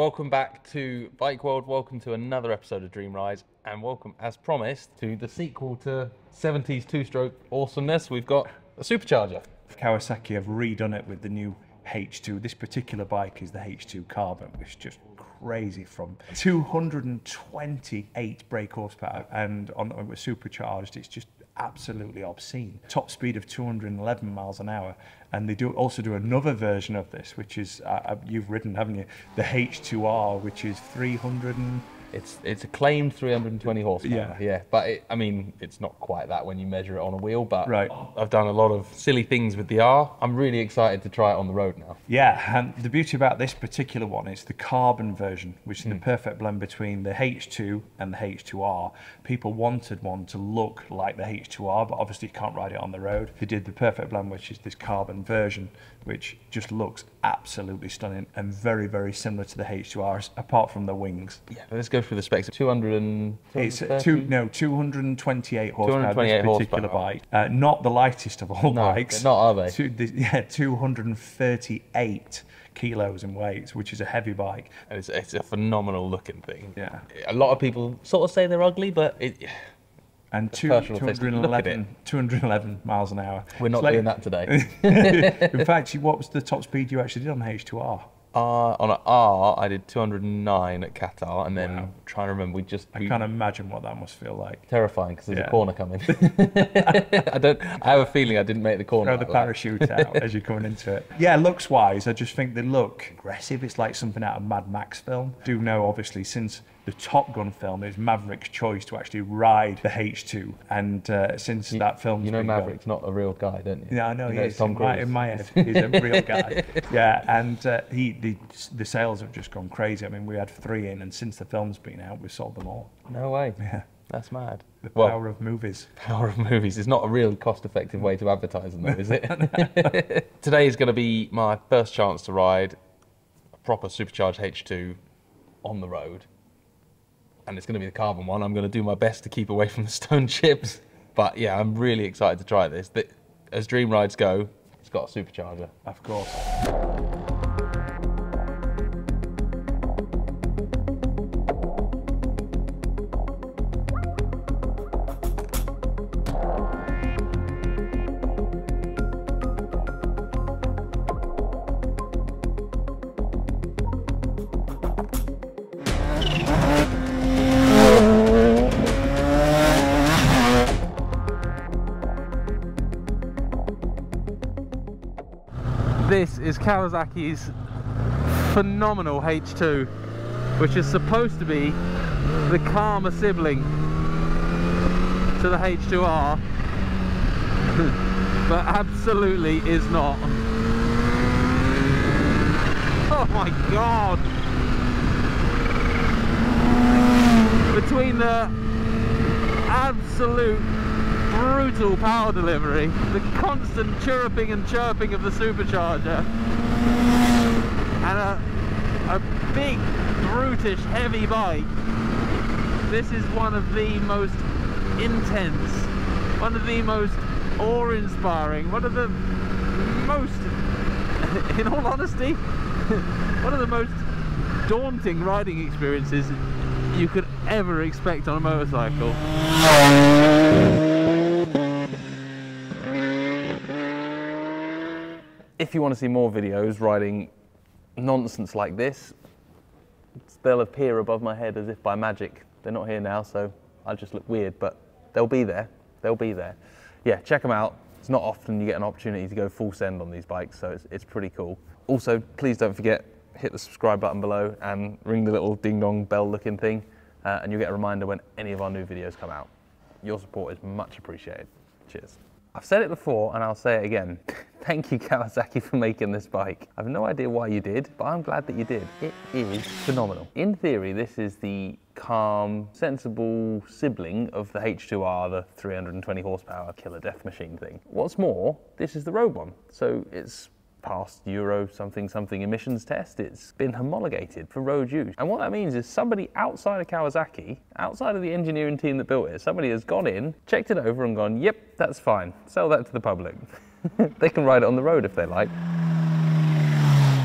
Welcome back to Bike World, welcome to another episode of Dream Rise, and welcome, as promised, to the sequel to 70s two-stroke awesomeness. We've got a supercharger. Kawasaki have redone it with the new H2. This particular bike is the H2 Carbon, which is just crazy. From 228 brake horsepower, and on it was supercharged, it's just absolutely obscene. Top speed of 211 miles an hour. And they do also do another version of this, which is, you've ridden, haven't you? The H2R, which is 300 and... It's a claimed 320 horsepower. Yeah. But I mean, it's not quite that when you measure it on a wheel, but right. I've done a lot of silly things with the R. I'm really excited to try it on the road now. Yeah, and the beauty about this particular one is the carbon version, which is the perfect blend between the H2 and the H2R. People wanted one to look like the H2R, but obviously you can't ride it on the road. They did the perfect blend, which is this carbon version, which just looks absolutely stunning and very, very similar to the H2Rs, apart from the wings. Yeah, let's go through the specs. 228 horsepower, this particular bike. Not the lightest of all bikes. Not, are they? 238 kilos in weight, which is a heavy bike. And it's a phenomenal looking thing. Yeah. A lot of people sort of say they're ugly, but it... And 211 miles an hour. We're not doing that today. In fact, what was the top speed you actually did on the H2R? On an R, I did 209 at Qatar, and then trying to remember, I can't imagine what that must feel like. Terrifying, because there's a corner coming. I have a feeling I didn't make the corner. Throw the parachute out as you're coming into it. Yeah, looks-wise, I just think they look aggressive. It's like something out of Mad Max film. I do know, obviously, since the Top Gun film, it was Maverick's choice to actually ride the H2, and since that film, you know, Maverick's not a real guy, don't you? Yeah, I know he is. In my head, he's a real guy. Yeah, and the sales have just gone crazy. I mean, we had 3 in, and since the film's been out, we've sold them all. No way. Yeah. That's mad. The power of movies. Power of movies. It's not a real cost-effective way to advertise them, though, is it? Today is going to be my first chance to ride a proper supercharged H2 on the road. And it's going to be the carbon one. I'm going to do my best to keep away from the stone chips. But yeah, I'm really excited to try this. As dream rides go, it's got a supercharger. Of course. This is Kawasaki's phenomenal H2, which is supposed to be the calmer sibling to the H2R, but absolutely is not. Oh my God! Between the absolute brutal power delivery, the constant chirruping and chirping of the supercharger, and a big, brutish, heavy bike, this is one of the most intense, one of the most awe-inspiring, one of the most, in all honesty, one of the most daunting riding experiences you could ever expect on a motorcycle. If you want to see more videos riding nonsense like this, they'll appear above my head as if by magic. They're not here now, so I just look weird, but they'll be there. They'll be there. Yeah, check them out. It's not often you get an opportunity to go full send on these bikes, so it's pretty cool. Also, please don't forget, hit the subscribe button below and ring the little ding-dong bell-looking thing, and you'll get a reminder when any of our new videos come out. Your support is much appreciated. Cheers. I've said it before, and I'll say it again. Thank you, Kawasaki, for making this bike. I've no idea why you did, but I'm glad that you did. It is phenomenal. In theory, this is the calm, sensible sibling of the H2R, the 320 horsepower killer death machine thing. What's more, this is the road one, so it's passed Euro something emissions test. It's been homologated for road use. And what that means is somebody outside of Kawasaki, outside of the engineering team that built it, somebody has gone in, checked it over and gone, yep, that's fine. Sell that to the public. They can ride it on the road if they like.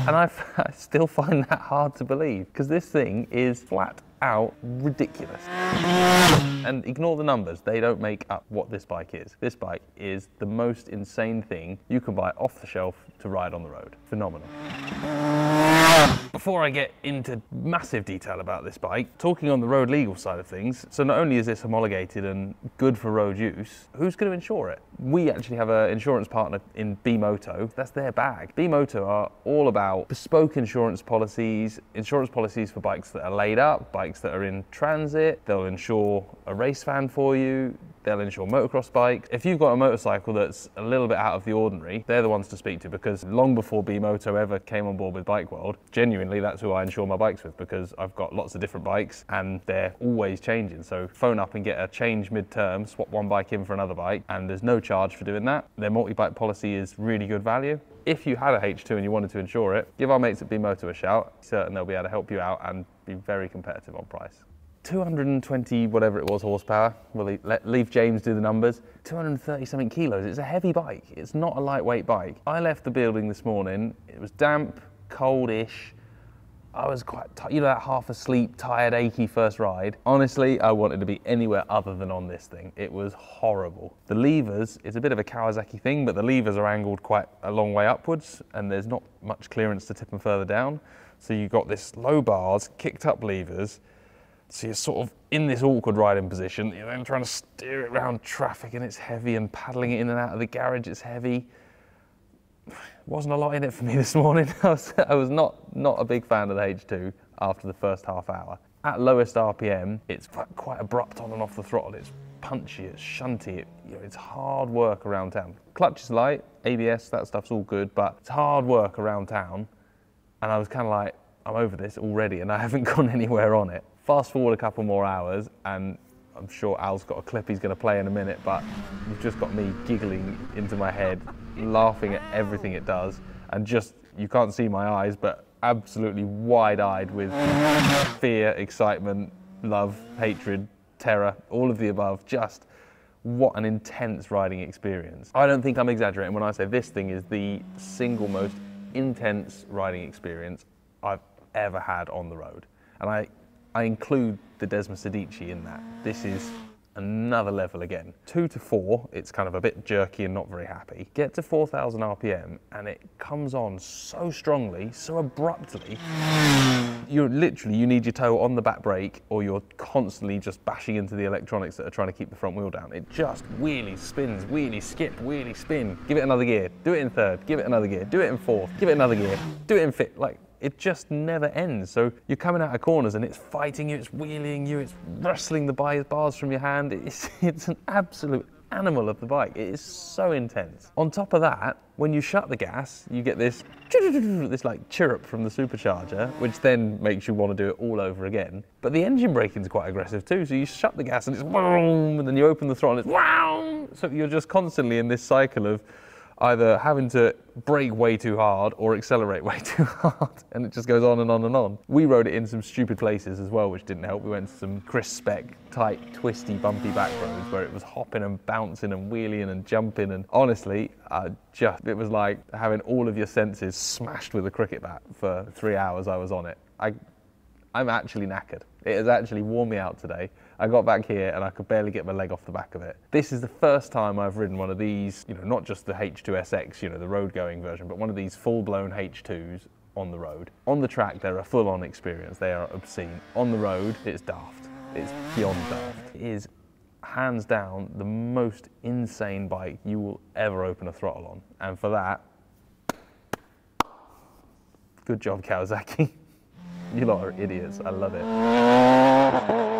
And I still find that hard to believe, because this thing is flat out ridiculous. And ignore the numbers, they don't make up what this bike is. This bike is the most insane thing you can buy off the shelf to ride on the road. Phenomenal. Before I get into massive detail about this bike, talking on the road legal side of things, so not only is this homologated and good for road use, who's going to insure it? We actually have an insurance partner in BeMoto. That's their bag. BeMoto are all about bespoke insurance policies for bikes that are laid up, bikes that are in transit. They'll insure a race van for you. They'll insure motocross bikes. If you've got a motorcycle that's a little bit out of the ordinary, they're the ones to speak to, because long before BeMoto ever came on board with Bike World, genuinely that's who I insure my bikes with, because I've got lots of different bikes and they're always changing. So phone up and get a change mid-term, swap one bike in for another bike, and there's no charge for doing that. Their multi-bike policy is really good value. If you had a H2 and you wanted to insure it, give our mates at BeMoto a shout. I'm certain they'll be able to help you out and be very competitive on price. 220 whatever it was horsepower, we'll leave James do the numbers, 230 something kilos. It's a heavy bike, it's not a lightweight bike. I left the building this morning, it was damp, coldish, I was quite tired, you know, that half asleep, tired, achy first ride. Honestly, I wanted to be anywhere other than on this thing. It was horrible. The levers, it's a bit of a Kawasaki thing, but the levers are angled quite a long way upwards and there's not much clearance to tip them further down. So you've got this low bars, kicked up levers, so you're sort of in this awkward riding position. You're then trying to steer it around traffic and it's heavy, and paddling it in and out of the garage, it's heavy. Wasn't a lot in it for me this morning. I was not a big fan of the H2 after the first half hour. At lowest RPM, it's quite abrupt on and off the throttle. It's punchy, it's shunty, it's hard work around town. Clutch is light, ABS, that stuff's all good, but it's hard work around town. And I was kind of like, I'm over this already, and I haven't gone anywhere on it. Fast forward a couple more hours, and I'm sure Al's got a clip he's going to play in a minute, but you've just got me giggling into my head, laughing at everything it does, and just, you can't see my eyes, but absolutely wide-eyed with fear, excitement, love, hatred, terror, all of the above. Just what an intense riding experience. I don't think I'm exaggerating when I say this thing is the single most intense riding experience I've ever had on the road, and I include the Desmosedici in that. This is another level again. 2 to 4, it's kind of a bit jerky and not very happy. Get to 4,000 RPM and it comes on so strongly, so abruptly. You need your toe on the back brake, or you're constantly just bashing into the electronics that are trying to keep the front wheel down. It just wheelie, spins, wheelie, skip, wheelie, spin. Give it another gear, do it in third, give it another gear, do it in fourth, give it another gear, do it in fifth. Like, it just never ends. So you're coming out of corners and it's fighting you, it's wheeling you, it's wrestling the bars from your hand. It's an absolute animal of the bike. It is so intense. On top of that, when you shut the gas, you get this like chirrup from the supercharger, which then makes you want to do it all over again. But the engine braking is quite aggressive too. So you shut the gas and it's wham, and then you open the throttle and it's wham. So you're just constantly in this cycle of either having to brake way too hard or accelerate way too hard, and it just goes on and on and on. We rode it in some stupid places as well, which didn't help. We went to some crisp spec, tight, twisty, bumpy back roads where it was hopping and bouncing and wheeling and jumping, and honestly, it was like having all of your senses smashed with a cricket bat for 3 hours I was on it. I'm actually knackered. It has actually worn me out today. I got back here and I could barely get my leg off the back of it. This is the first time I've ridden one of these, not just the H2SX, the road going version, but one of these full-blown H2s on the road. On the track, they're a full-on experience. They are obscene. On the road, it's daft. It's beyond daft. It is hands down the most insane bike you will ever open a throttle on. And for that, good job, Kawasaki. You lot are idiots. I love it.